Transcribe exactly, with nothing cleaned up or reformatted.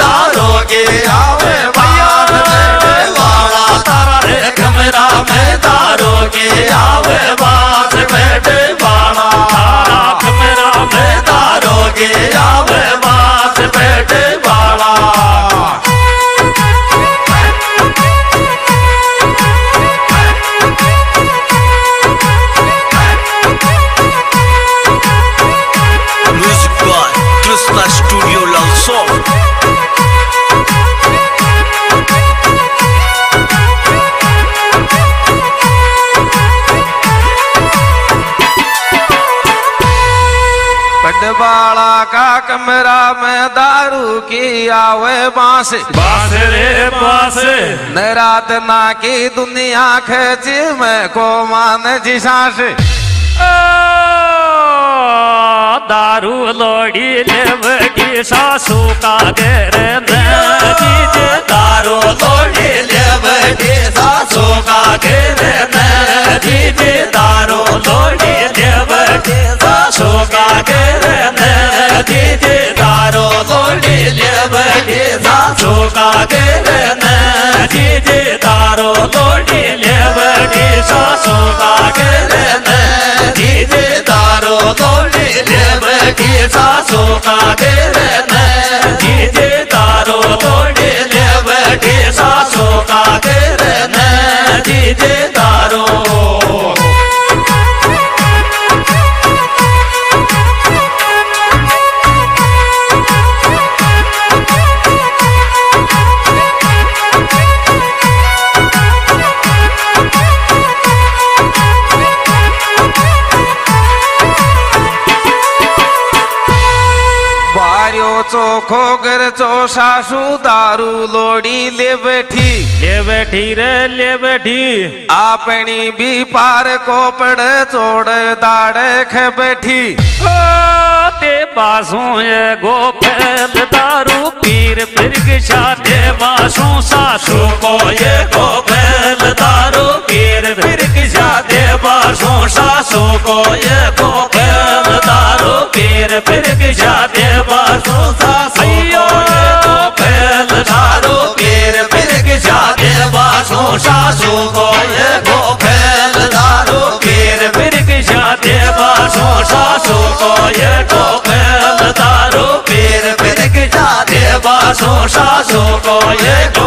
दारों के आवे बार वाला तारा कमरा में दारों के आवे बार बैठे वाला तारा कमरा में दारों के आवे बार बैठे वाला बाला का कमरा में दारू की आवे बांसे बांस रे बांसे न रात ना की दुनिया खेची में को मान जी सांसे दारू लोड़ी लेवगी सासू का देरे नीचे दारू लोड़ी लेवगी सासू का देरे नीचे दारू लोड़ी लेवगी सासू का देरे नीचे दारू लोड़ी लेवगी सासू का देरे नीचे दारू लोड़ी लेवगी सासू का देरे नीचे दारू लोड़ी लेवगी सासू का देरे नीचे दारू लोड़ी लेवगी सासू का देरे नीचे दारू चोखो घर चो सासू दारू लोड़ी ले बैठी ले बैठी रे ले बैठी आपनी भी पार को पड़े चोड़ दाड़े खे बैठी ओ ते बासू ये गोफेल दारू पीर फिर गिशा ते बासू सासू को ये गोफेल दारू पीर फिर गिशा ते बासू सासू को ये गोफेल दारू पीर फिर गिशा ते बासू सासू दारू पीर फिरक जाते बासों सासू को ये गोफेल दारू पीर फिरक जाते बासों सासू को ये गोफेल दारू पीर फिरक जाते बासों सासू को ये